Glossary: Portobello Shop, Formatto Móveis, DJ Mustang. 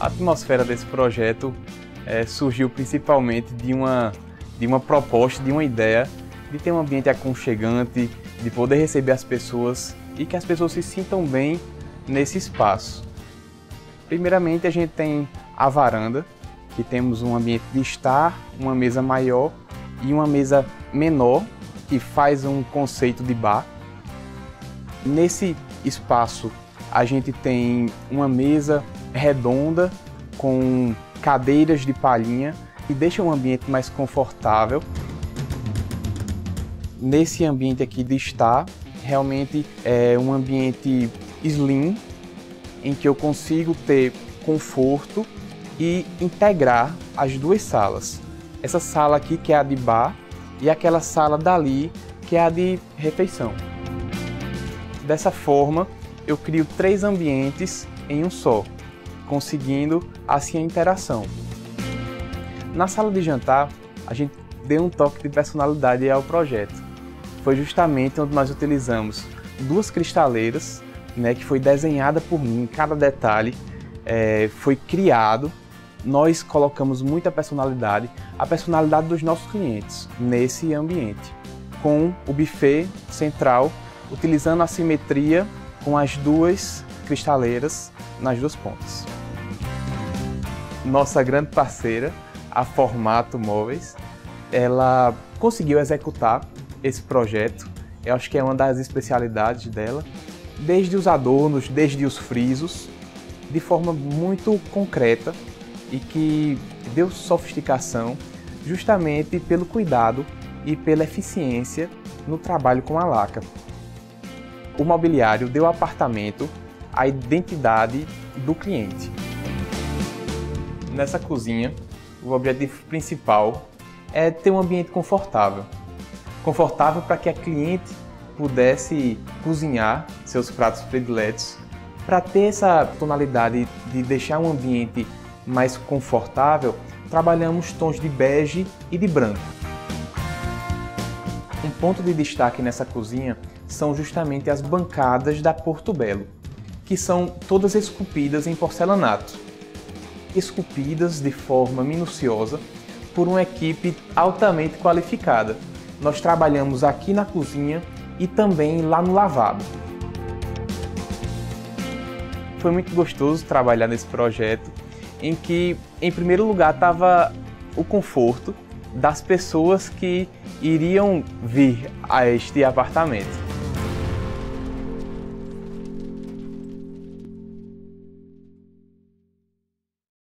A atmosfera desse projeto surgiu principalmente de uma proposta, de uma ideia de ter um ambiente aconchegante, de poder receber as pessoas e que as pessoas se sintam bem nesse espaço. Primeiramente, a gente tem a varanda, que temos um ambiente de estar, uma mesa maior e uma mesa menor, que faz um conceito de bar. Nesse espaço, a gente tem uma mesa redonda com cadeiras de palhinha e deixa um ambiente mais confortável. Nesse ambiente aqui de estar, realmente é um ambiente slim, em que eu consigo ter conforto e integrar as duas salas. Essa sala aqui que é a de bar e aquela sala dali que é a de refeição. Dessa forma, eu crio três ambientes em um só, conseguindo assim a interação. Na sala de jantar, a gente deu um toque de personalidade ao projeto. Foi justamente onde nós utilizamos duas cristaleiras, né, que foi desenhada por mim, cada detalhe foi criado. Nós colocamos muita personalidade, a personalidade dos nossos clientes nesse ambiente, com o buffet central, utilizando a simetria com as duas cristaleiras nas duas pontas. Nossa grande parceira, a Formatto Móveis, ela conseguiu executar esse projeto. Eu acho que é uma das especialidades dela, desde os adornos, desde os frisos, de forma muito concreta e que deu sofisticação justamente pelo cuidado e pela eficiência no trabalho com a laca. O mobiliário deu ao apartamento a identidade do cliente. Nessa cozinha, o objetivo principal é ter um ambiente confortável. Confortável para que a cliente pudesse cozinhar seus pratos prediletos, para ter essa tonalidade de deixar um ambiente mais confortável, trabalhamos tons de bege e de branco. Um ponto de destaque nessa cozinha são justamente as bancadas da Portobello, que são todas esculpidas em porcelanato, esculpidas de forma minuciosa por uma equipe altamente qualificada. Nós trabalhamos aqui na cozinha e também lá no lavabo. Foi muito gostoso trabalhar nesse projeto, em que, em primeiro lugar, estava o conforto das pessoas que iriam vir a este apartamento.